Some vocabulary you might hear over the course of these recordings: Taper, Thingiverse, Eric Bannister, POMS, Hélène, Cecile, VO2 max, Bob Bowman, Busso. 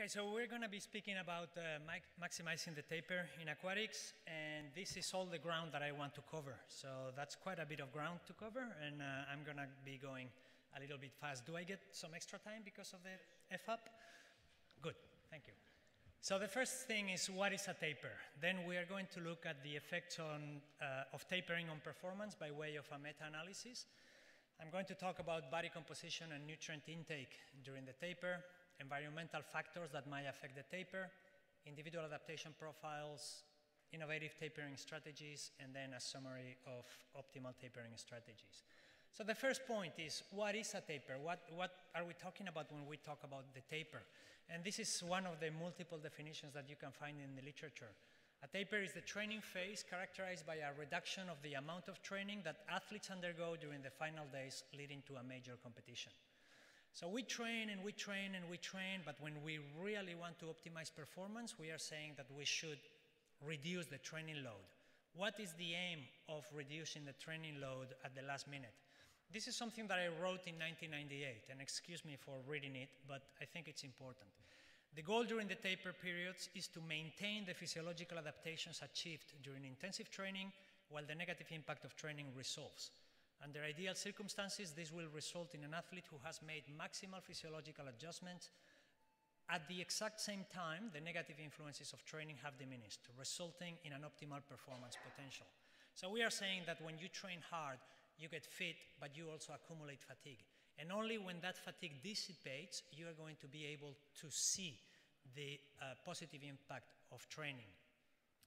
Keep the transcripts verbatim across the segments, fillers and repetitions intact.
Okay, so we're going to be speaking about uh, maximizing the taper in aquatics, and this is all the ground that I want to cover. So that's quite a bit of ground to cover, and uh, I'm going to be going a little bit fast. Do I get some extra time because of the F-up? Good, thank you. So the first thing is, what is a taper? Then we are going to look at the effects on, uh, of tapering on performance by way of a meta-analysis. I'm going to talk about body composition and nutrient intake during the taper, environmental factors that might affect the taper, individual adaptation profiles, innovative tapering strategies, and then a summary of optimal tapering strategies. So the first point is, what is a taper? What, what are we talking about when we talk about the taper? And this is one of the multiple definitions that you can find in the literature. A taper is the training phase characterized by a reduction of the amount of training that athletes undergo during the final days leading to a major competition. So we train and we train and we train, but when we really want to optimize performance, we are saying that we should reduce the training load. What is the aim of reducing the training load at the last minute? This is something that I wrote in nineteen ninety-eight, and excuse me for reading it, but I think it's important. The goal during the taper periods is to maintain the physiological adaptations achieved during intensive training while the negative impact of training resolves. Under ideal circumstances, this will result in an athlete who has made maximal physiological adjustments. At the exact same time, the negative influences of training have diminished, resulting in an optimal performance potential. So we are saying that when you train hard, you get fit, but you also accumulate fatigue. And only when that fatigue dissipates, you are going to be able to see the uh, positive impact of training.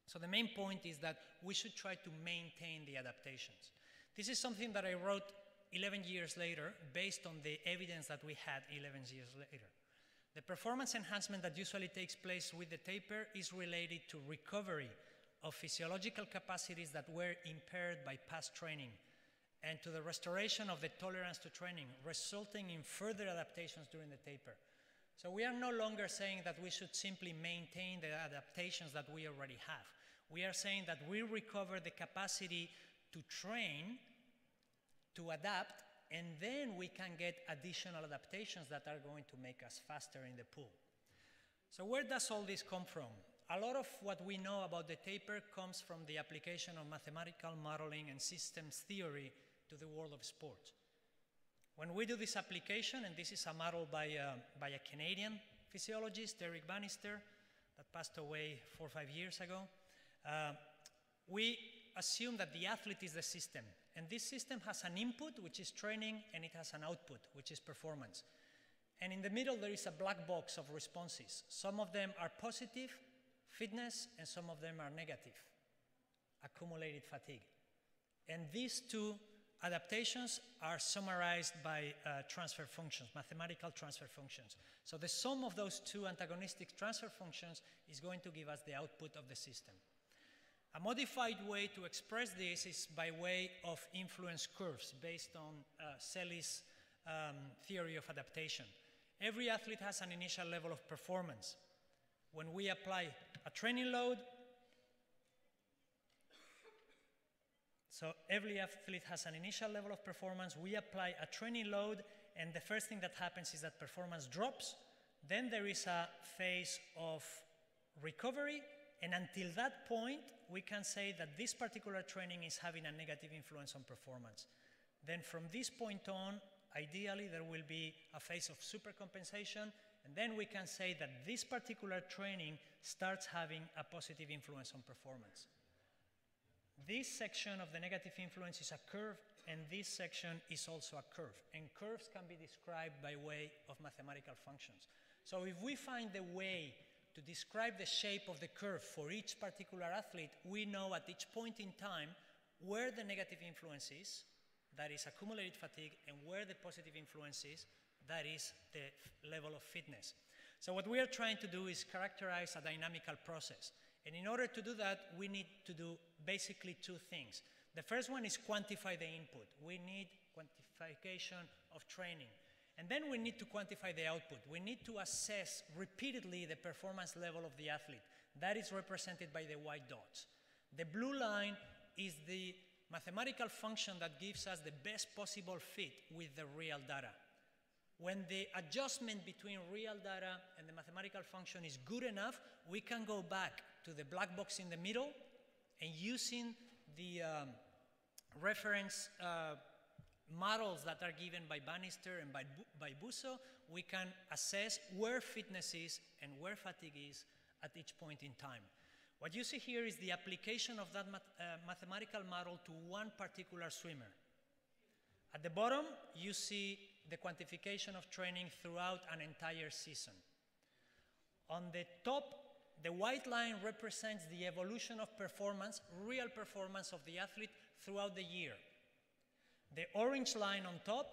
So the main point is that we should try to maintain the adaptations. This is something that I wrote eleven years later based on the evidence that we had eleven years later. The performance enhancement that usually takes place with the taper is related to recovery of physiological capacities that were impaired by past training and to the restoration of the tolerance to training, resulting in further adaptations during the taper. So we are no longer saying that we should simply maintain the adaptations that we already have. We are saying that we recover the capacity to train, to adapt, and then we can get additional adaptations that are going to make us faster in the pool. So where does all this come from? A lot of what we know about the taper comes from the application of mathematical modeling and systems theory to the world of sports. When we do this application, and this is a model by a, by a Canadian physiologist, Eric Bannister, that passed away four or five years ago, uh, we assume that the athlete is the system. And this system has an input, which is training, and it has an output, which is performance. And in the middle, there is a black box of responses. Some of them are positive, fitness, and some of them are negative, accumulated fatigue. And these two adaptations are summarized by uh, transfer functions, mathematical transfer functions. So the sum of those two antagonistic transfer functions is going to give us the output of the system. A modified way to express this is by way of influence curves based on uh, Ceciline's um, theory of adaptation. Every athlete has an initial level of performance. When we apply a training load, So every athlete has an initial level of performance. We apply a training load, and the first thing that happens is that performance drops. Then there is a phase of recovery, and until that point, we can say that this particular training is having a negative influence on performance. Then from this point on, ideally, there will be a phase of supercompensation, and then we can say that this particular training starts having a positive influence on performance. This section of the negative influence is a curve, and this section is also a curve. And curves can be described by way of mathematical functions. So if we find the way to describe the shape of the curve for each particular athlete, we know at each point in time where the negative influence is, that is accumulated fatigue, and where the positive influence is, that is the level of fitness. So what we are trying to do is characterize a dynamical process. And in order to do that, we need to do basically two things. The first one is quantify the input. We need quantification of training. And then we need to quantify the output. We need to assess repeatedly the performance level of the athlete. That is represented by the white dots. The blue line is the mathematical function that gives us the best possible fit with the real data. when the adjustment between real data and the mathematical function is good enough, we can go back to the black box in the middle and using the um, reference uh, models that are given by Bannister and by, by Busso, we can assess where fitness is and where fatigue is at each point in time. What you see here is the application of that math uh, mathematical model to one particular swimmer. At the bottom, you see the quantification of training throughout an entire season. On the top, the white line represents the evolution of performance, real performance of the athlete throughout the year. The orange line on top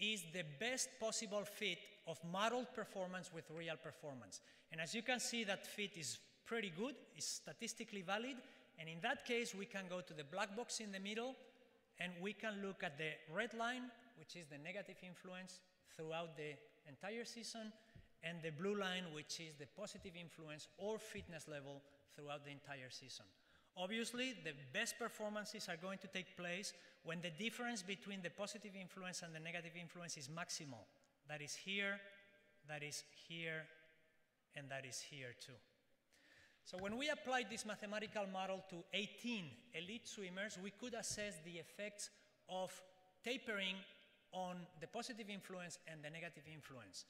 is the best possible fit of modeled performance with real performance. And as you can see, that fit is pretty good, is statistically valid, and in that case, we can go to the black box in the middle, and we can look at the red line, which is the negative influence throughout the entire season, and the blue line, which is the positive influence or fitness level throughout the entire season. Obviously, the best performances are going to take place when the difference between the positive influence and the negative influence is maximal. That is here, that is here, and that is here too. So when we applied this mathematical model to eighteen elite swimmers, we could assess the effects of tapering on the positive influence and the negative influence.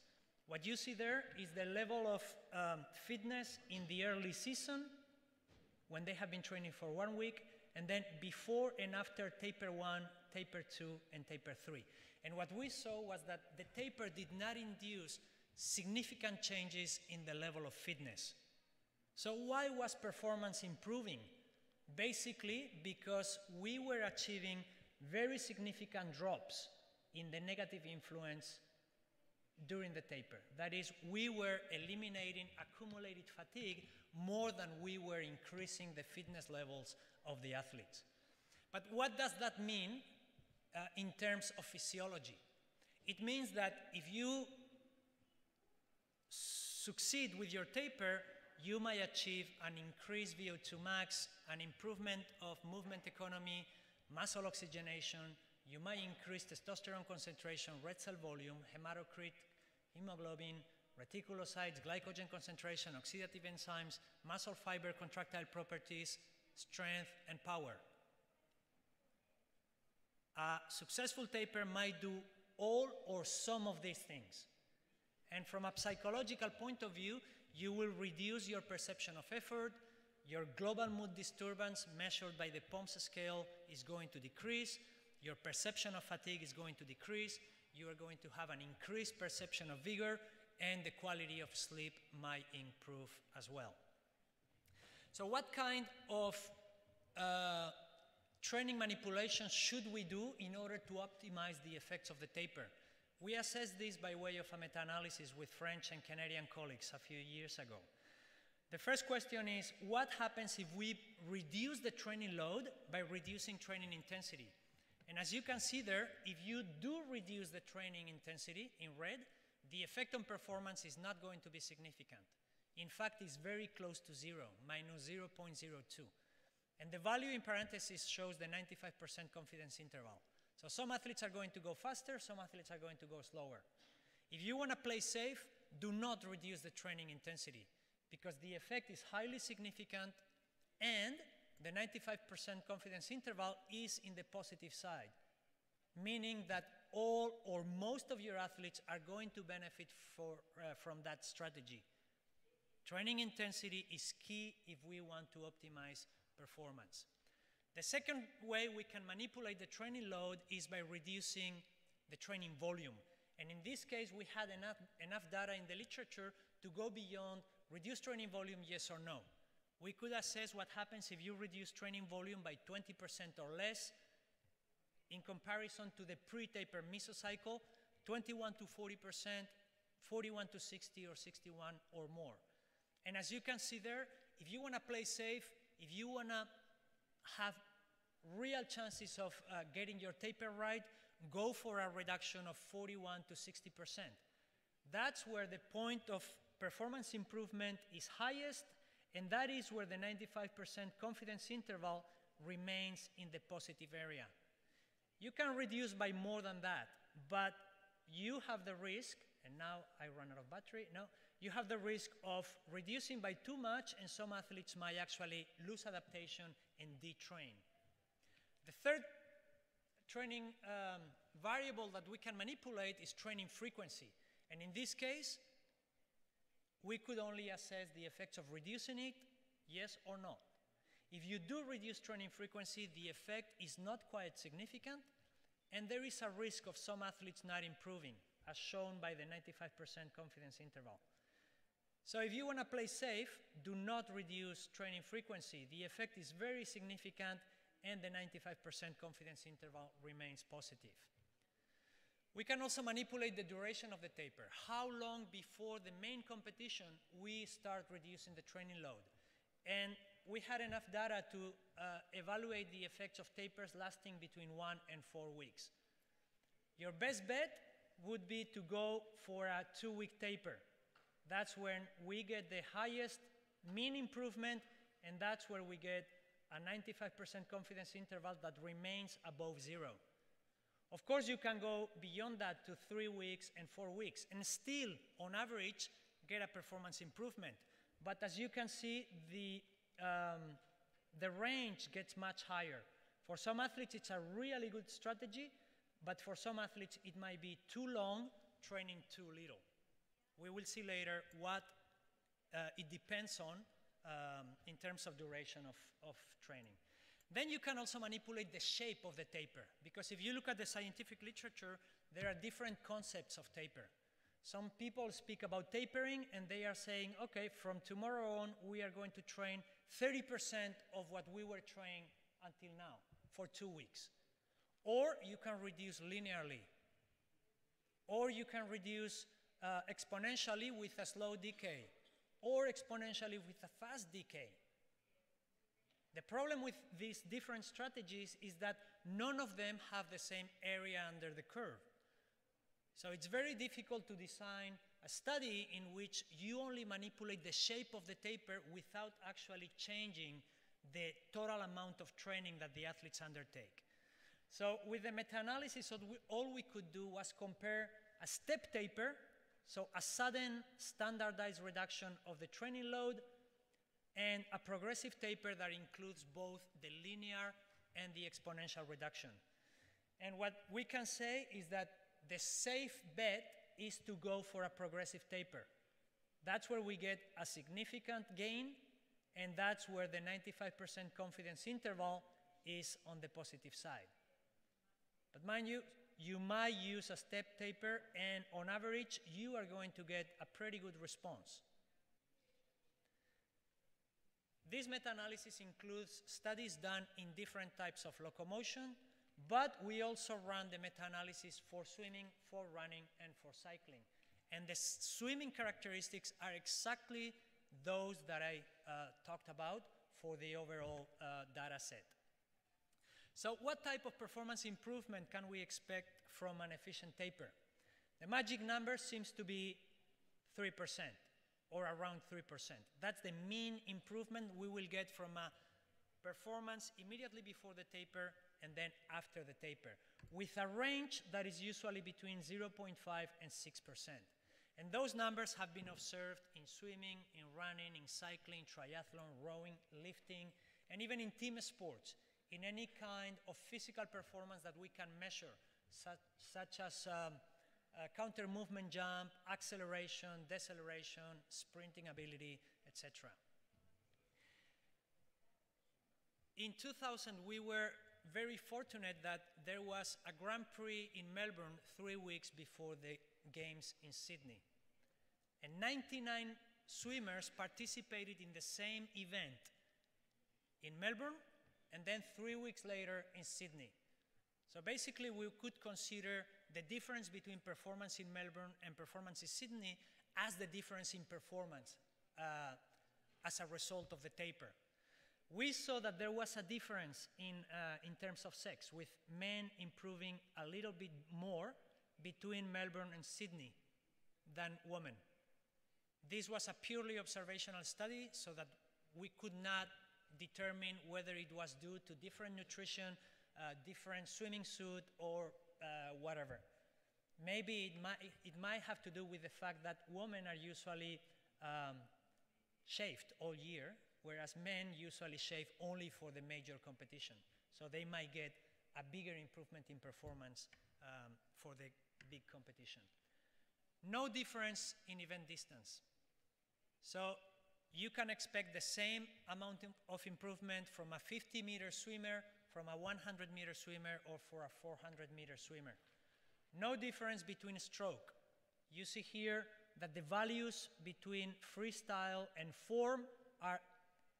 What you see there is the level of um, fitness in the early season, when they have been training for one week, and then before and after taper one, taper two, and taper three. And what we saw was that the taper did not induce significant changes in the level of fitness. So why was performance improving? Basically, because we were achieving very significant drops in the negative influence during the taper. That is, we were eliminating accumulated fatigue more than we were increasing the fitness levels of the athletes. But what does that mean uh, in terms of physiology? It means that if you succeed with your taper, you may achieve an increased V O two max, an improvement of movement economy, muscle oxygenation. You may increase testosterone concentration, red cell volume, hematocrit, hemoglobin, reticulocytes, glycogen concentration, oxidative enzymes, muscle fiber, contractile properties, strength, and power. A successful taper might do all or some of these things. And from a psychological point of view, you will reduce your perception of effort, your global mood disturbance measured by the POMS scale is going to decrease, your perception of fatigue is going to decrease, you are going to have an increased perception of vigor, and the quality of sleep might improve as well. So what kind of uh, training manipulation should we do in order to optimize the effects of the taper? We assessed this by way of a meta-analysis with French and Canadian colleagues a few years ago. The first question is, what happens if we reduce the training load by reducing training intensity? And as you can see there, if you do reduce the training intensity in red, the effect on performance is not going to be significant. In fact, it's very close to zero, minus zero point zero two. And the value in parentheses shows the ninety-five percent confidence interval. So some athletes are going to go faster, some athletes are going to go slower. If you want to play safe, do not reduce the training intensity because the effect is highly significant and the ninety-five percent confidence interval is in the positive side, meaning that all or most of your athletes are going to benefit for, uh, from that strategy. Training intensity is key if we want to optimize performance. The second way we can manipulate the training load is by reducing the training volume. And in this case, we had enough, enough data in the literature to go beyond reduce training volume, yes or no. We could assess what happens if you reduce training volume by twenty percent or less in comparison to the pre-taper mesocycle, twenty-one to forty percent, forty-one to sixty, or sixty-one or more. And as you can see there, if you want to play safe, if you want to have real chances of uh, getting your taper right, go for a reduction of forty-one to sixty percent. That's where the point of performance improvement is highest, and that is where the ninety-five percent confidence interval remains in the positive area. You can reduce by more than that, but you have the risk, and now I run out of battery, no, you have the risk of reducing by too much, and some athletes might actually lose adaptation and detrain. The third training um, variable that we can manipulate is training frequency. And in this case, we could only assess the effects of reducing it, yes or no. If you do reduce training frequency, the effect is not quite significant, and there is a risk of some athletes not improving, as shown by the ninety-five percent confidence interval. So if you want to play safe, do not reduce training frequency. The effect is very significant, and the ninety-five percent confidence interval remains positive. We can also manipulate the duration of the taper. How long before the main competition we start reducing the training load? And we had enough data to uh, evaluate the effects of tapers lasting between one and four weeks. Your best bet would be to go for a two-week taper. That's when we get the highest mean improvement, and that's where we get a ninety-five percent confidence interval that remains above zero. Of course, you can go beyond that to three weeks and four weeks, and still, on average, get a performance improvement. But as you can see, the Um, the range gets much higher. For some athletes, it's a really good strategy, but for some athletes, it might be too long, training too little. We will see later what uh, it depends on um, in terms of duration of, of training. Then you can also manipulate the shape of the taper, because if you look at the scientific literature, there are different concepts of taper. Some people speak about tapering, and they are saying, okay, from tomorrow on, we are going to train thirty percent of what we were training until now for two weeks. Or you can reduce linearly. Or you can reduce uh, exponentially with a slow decay. Or exponentially with a fast decay. The problem with these different strategies is that none of them have the same area under the curve. So it's very difficult to design a study in which you only manipulate the shape of the taper without actually changing the total amount of training that the athletes undertake. So with the meta-analysis, all we could do was compare a step taper, so a sudden standardized reduction of the training load, and a progressive taper that includes both the linear and the exponential reduction. And what we can say is that the safe bet is to go for a progressive taper. That's where we get a significant gain, and that's where the ninety-five percent confidence interval is on the positive side. But mind you, you might use a step taper, and on average, you are going to get a pretty good response. This meta-analysis includes studies done in different types of locomotion, but we also run the meta-analysis for swimming, for running, and for cycling. And the swimming characteristics are exactly those that I uh, talked about for the overall uh, data set. So what type of performance improvement can we expect from an efficient taper? The magic number seems to be three percent, or around three percent. That's the mean improvement we will get from a performance immediately before the taper and then after the taper, with a range that is usually between zero point five and six percent. And those numbers have been observed in swimming, in running, in cycling, triathlon, rowing, lifting, and even in team sports, in any kind of physical performance that we can measure, such, such as um, uh, counter movement jump, acceleration, deceleration, sprinting ability, et cetera. In two thousand, we were very fortunate that there was a Grand Prix in Melbourne three weeks before the games in Sydney. And ninety-nine swimmers participated in the same event in Melbourne, and then three weeks later in Sydney. So basically, we could consider the difference between performance in Melbourne and performance in Sydney as the difference in performance uh, as a result of the taper. We saw that there was a difference in, uh, in terms of sex, with men improving a little bit more between Melbourne and Sydney than women. This was a purely observational study, so that we could not determine whether it was due to different nutrition, uh, different swimming suit, or uh, whatever. Maybe it might, it might have to do with the fact that women are usually um, shaved all year, whereas men usually shave only for the major competition. So they might get a bigger improvement in performance um, for the big competition. No difference in event distance. So you can expect the same amount of improvement from a fifty meter swimmer, from a one hundred meter swimmer, or for a four hundred meter swimmer. No difference between stroke. You see here that the values between freestyle and form are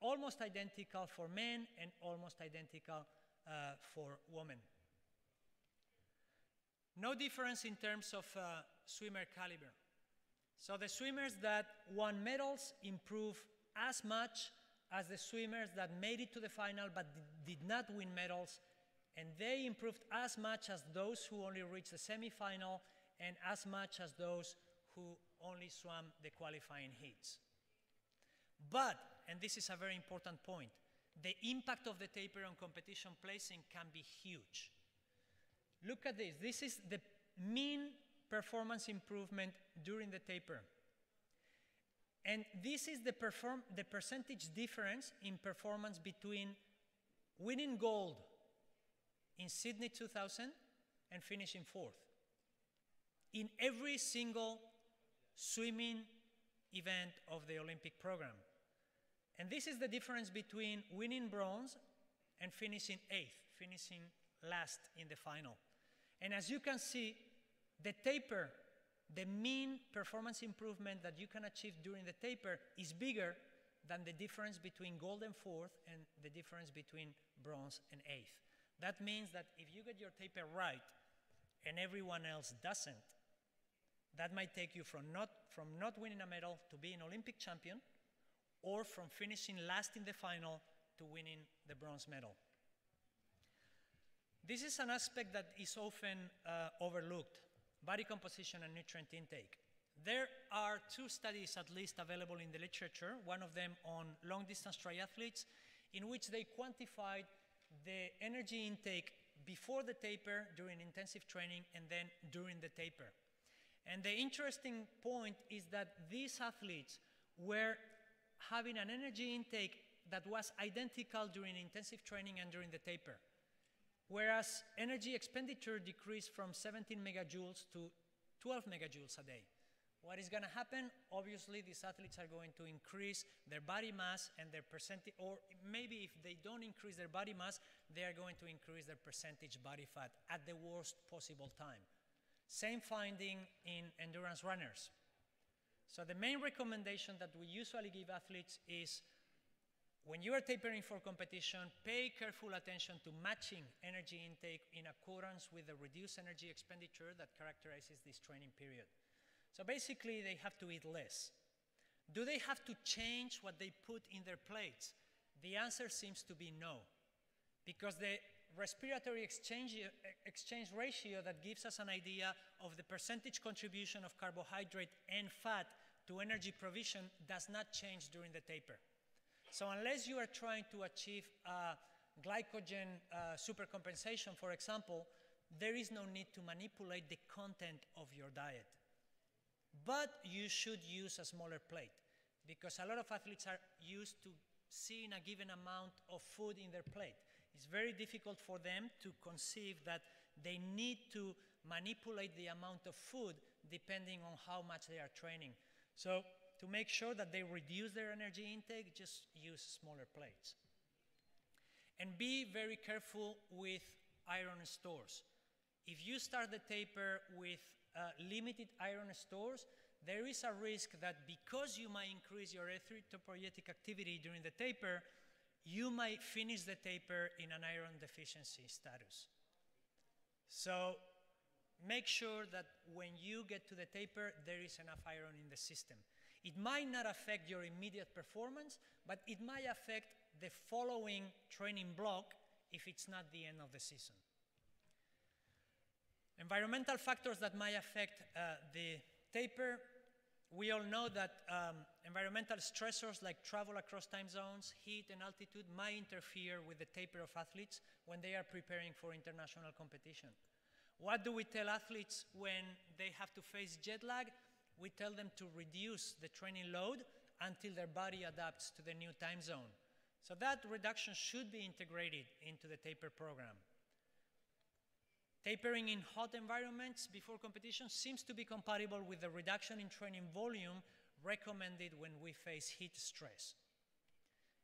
almost identical for men and almost identical uh, for women. No difference in terms of uh, swimmer caliber. So the swimmers that won medals improve as much as the swimmers that made it to the final but did not win medals, and they improved as much as those who only reached the semifinal and as much as those who only swam the qualifying heats. But, and this is a very important point, the impact of the taper on competition placing can be huge. Look at this. This is the mean performance improvement during the taper. And this is the, perform the percentage difference in performance between winning gold in Sydney two thousand and finishing fourth in every single swimming event of the Olympic program. And this is the difference between winning bronze and finishing eighth, finishing last in the final. And as you can see, the taper, the mean performance improvement that you can achieve during the taper is bigger than the difference between gold and fourth and the difference between bronze and eighth. That means that if you get your taper right and everyone else doesn't, that might take you from not, from not winning a medal to being Olympic champion, or from finishing last in the final to winning the bronze medal. This is an aspect that is often uh, overlooked, body composition and nutrient intake. There are two studies at least available in the literature, one of them on long-distance triathletes, in which they quantified the energy intake before the taper, during intensive training, and then during the taper. And the interesting point is that these athletes were having an energy intake that was identical during intensive training and during the taper, whereas energy expenditure decreased from seventeen megajoules to twelve megajoules a day. What is going to happen? Obviously, these athletes are going to increase their body mass and their percentage, or maybe if they don't increase their body mass, they are going to increase their percentage body fat at the worst possible time. Same finding in endurance runners. So the main recommendation that we usually give athletes is, when you are tapering for competition, pay careful attention to matching energy intake in accordance with the reduced energy expenditure that characterizes this training period. So basically, they have to eat less. Do they have to change what they put in their plates? The answer seems to be no, because the respiratory exchange, exchange ratio that gives us an idea of the percentage contribution of carbohydrate and fat to energy provision does not change during the taper. So unless you are trying to achieve uh, glycogen uh, supercompensation, for example, there is no need to manipulate the content of your diet. But you should use a smaller plate, because a lot of athletes are used to seeing a given amount of food in their plate. It's very difficult for them to conceive that they need to manipulate the amount of food depending on how much they are training. So to make sure that they reduce their energy intake, just use smaller plates. And be very careful with iron stores. If you start the taper with Uh, limited iron stores, there is a risk that because you might increase your erythropoietic activity during the taper, you might finish the taper in an iron deficiency status. So make sure that when you get to the taper, there is enough iron in the system. It might not affect your immediate performance, but it might affect the following training block if it's not the end of the season. Environmental factors that might affect uh, the taper. We all know that um, environmental stressors like travel across time zones, heat, and altitude might interfere with the taper of athletes when they are preparing for international competition. What do we tell athletes when they have to face jet lag? We tell them to reduce the training load until their body adapts to the new time zone. So that reduction should be integrated into the taper program. Tapering in hot environments before competition seems to be compatible with the reduction in training volume recommended when we face heat stress.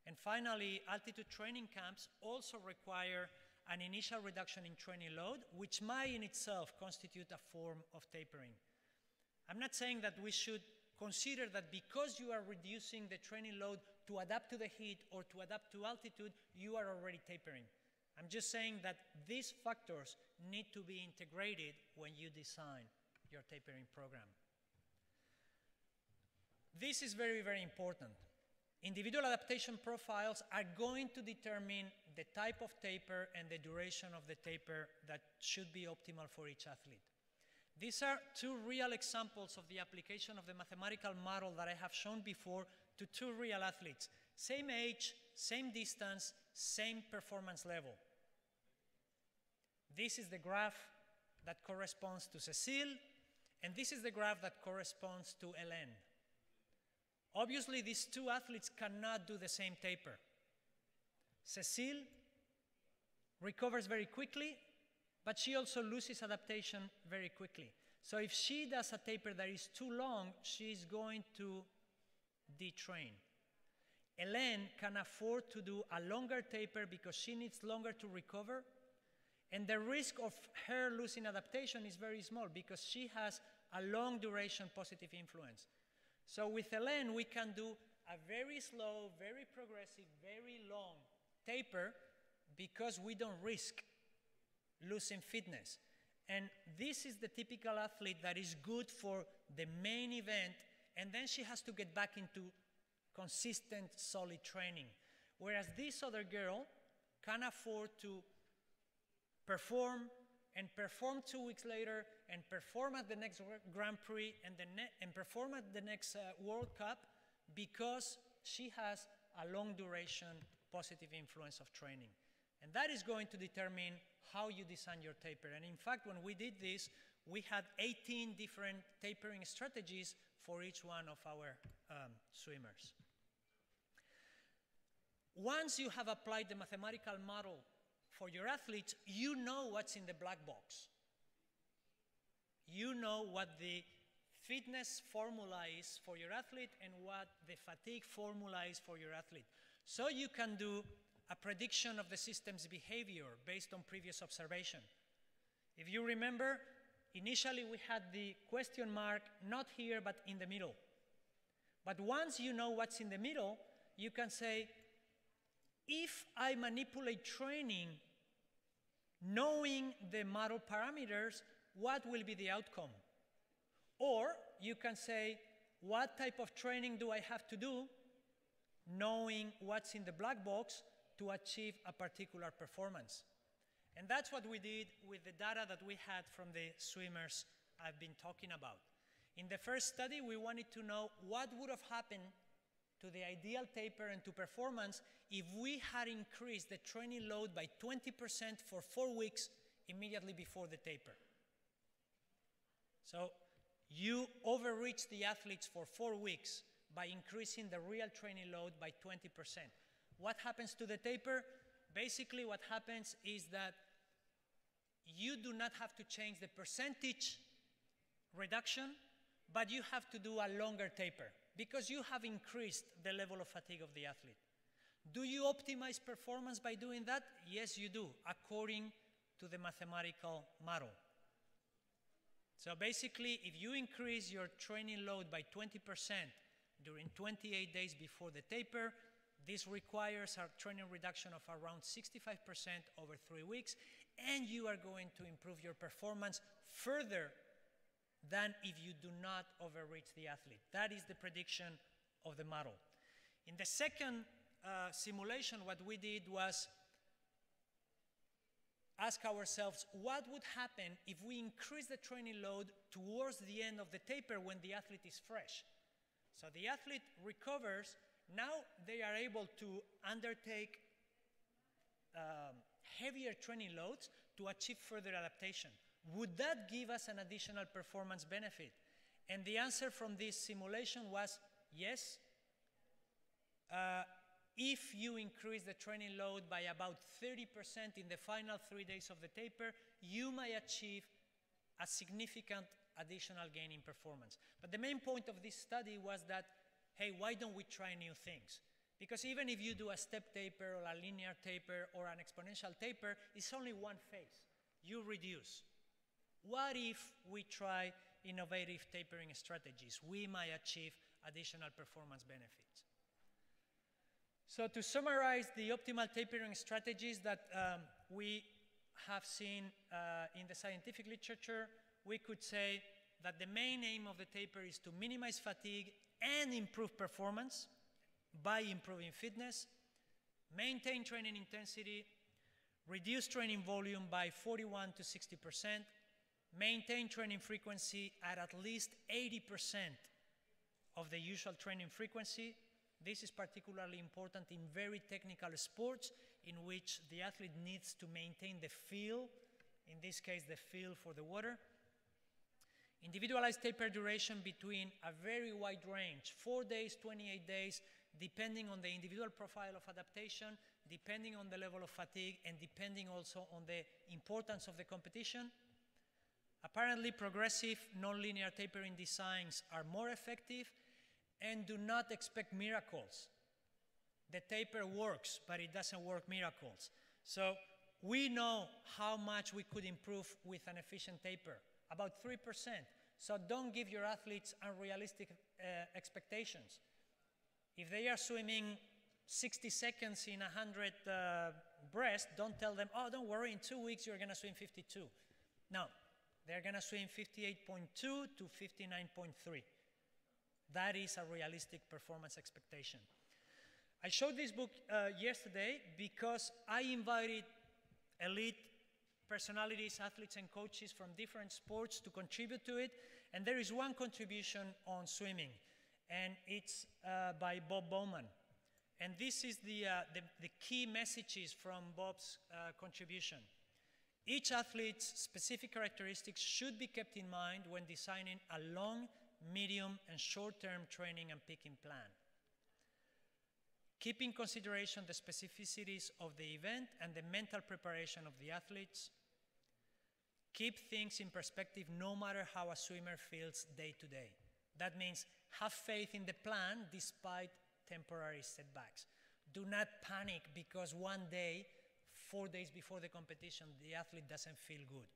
And finally, altitude training camps also require an initial reduction in training load, which might in itself constitute a form of tapering. I'm not saying that we should consider that because you are reducing the training load to adapt to the heat or to adapt to altitude, you are already tapering. I'm just saying that these factors need to be integrated when you design your tapering program. This is very, very important. Individual adaptation profiles are going to determine the type of taper and the duration of the taper that should be optimal for each athlete. These are two real examples of the application of the mathematical model that I have shown before to two real athletes. Same age, same distance, same performance level. This is the graph that corresponds to Cecile, and this is the graph that corresponds to Hélène. Obviously, these two athletes cannot do the same taper. Cecile recovers very quickly, but she also loses adaptation very quickly. So if she does a taper that is too long, she's going to detrain. Hélène can afford to do a longer taper because she needs longer to recover, and the risk of her losing adaptation is very small because she has a long duration positive influence. So with Hélène, we can do a very slow, very progressive, very long taper because we don't risk losing fitness. And this is the typical athlete that is good for the main event, and then she has to get back into consistent, solid training. Whereas this other girl can afford to perform, and perform two weeks later, and perform at the next Grand Prix, and, the ne and perform at the next uh, World Cup, because she has a long duration positive influence of training. And that is going to determine how you design your taper. And in fact, when we did this, we had eighteen different tapering strategies for each one of our um, swimmers. Once you have applied the mathematical model for your athletes, you know what's in the black box. You know what the fitness formula is for your athlete and what the fatigue formula is for your athlete. So you can do a prediction of the system's behavior based on previous observation. If you remember, initially we had the question mark not here but in the middle. But once you know what's in the middle, you can say, if I manipulate training knowing the model parameters, what will be the outcome? Or you can say, what type of training do I have to do knowing what's in the black box to achieve a particular performance? And that's what we did with the data that we had from the swimmers I've been talking about. In the first study, we wanted to know what would have happened to the ideal taper and to performance if we had increased the training load by twenty percent for four weeks immediately before the taper. So you overreach the athletes for four weeks by increasing the real training load by twenty percent. What happens to the taper? Basically, what happens is that you do not have to change the percentage reduction, but you have to do a longer taper because you have increased the level of fatigue of the athlete. Do you optimize performance by doing that? Yes, you do, according to the mathematical model. So basically, if you increase your training load by twenty percent during twenty-eight days before the taper, this requires a training reduction of around sixty-five percent over three weeks, and you are going to improve your performance further than if you do not overreach the athlete. That is the prediction of the model. In the second uh, simulation, what we did was ask ourselves, what would happen if we increase the training load towards the end of the taper when the athlete is fresh? So the athlete recovers. Now they are able to undertake um, heavier training loads to achieve further adaptation. Would that give us an additional performance benefit? And the answer from this simulation was yes. Uh, if you increase the training load by about thirty percent in the final three days of the taper, you may achieve a significant additional gain in performance. But the main point of this study was that, hey, why don't we try new things? Because even if you do a step taper or a linear taper or an exponential taper, it's only one phase. You reduce. What if we try innovative tapering strategies? We might achieve additional performance benefits. So to summarize the optimal tapering strategies that um, we have seen uh, in the scientific literature, we could say that the main aim of the taper is to minimize fatigue and improve performance by improving fitness, maintain training intensity, reduce training volume by forty-one to sixty percent, maintain training frequency at at least eighty percent of the usual training frequency. This is particularly important in very technical sports in which the athlete needs to maintain the feel, in this case the feel for the water. Individualized taper duration between a very wide range, four days, twenty-eight days, depending on the individual profile of adaptation, depending on the level of fatigue, and depending also on the importance of the competition. Apparently, progressive nonlinear tapering designs are more effective and do not expect miracles. The taper works, but it doesn't work miracles. So we know how much we could improve with an efficient taper, about three percent. So don't give your athletes unrealistic uh, expectations. If they are swimming sixty seconds in one hundred uh, breast, don't tell them, oh, don't worry, in two weeks you're going to swim fifty-two. No, they're going to swim fifty-eight point two to fifty-nine point three. That is a realistic performance expectation. I showed this book uh, yesterday because I invited elite personalities, athletes, and coaches from different sports to contribute to it. And there is one contribution on swimming, and it's uh, by Bob Bowman. And this is the, uh, the, the key messages from Bob's uh, contribution. Each athlete's specific characteristics should be kept in mind when designing a long, medium, and short-term training and peaking plan. Keep in consideration the specificities of the event and the mental preparation of the athletes. Keep things in perspective no matter how a swimmer feels day to day. That means have faith in the plan despite temporary setbacks. Do not panic because one day, four days before the competition, the athlete doesn't feel good.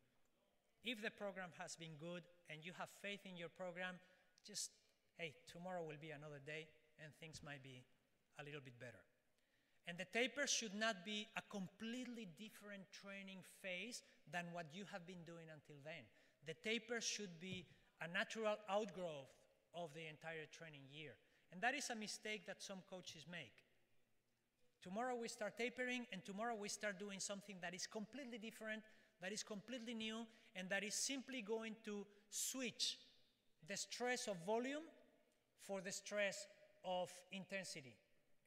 If the program has been good and you have faith in your program, just, hey, tomorrow will be another day and things might be a little bit better. And the taper should not be a completely different training phase than what you have been doing until then. The taper should be a natural outgrowth of the entire training year. And that is a mistake that some coaches make. Tomorrow we start tapering, and tomorrow we start doing something that is completely different, that is completely new, and that is simply going to switch the stress of volume for the stress of intensity.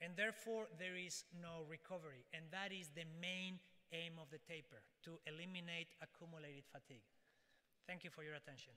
And therefore, there is no recovery. And that is the main aim of the taper, to eliminate accumulated fatigue. Thank you for your attention.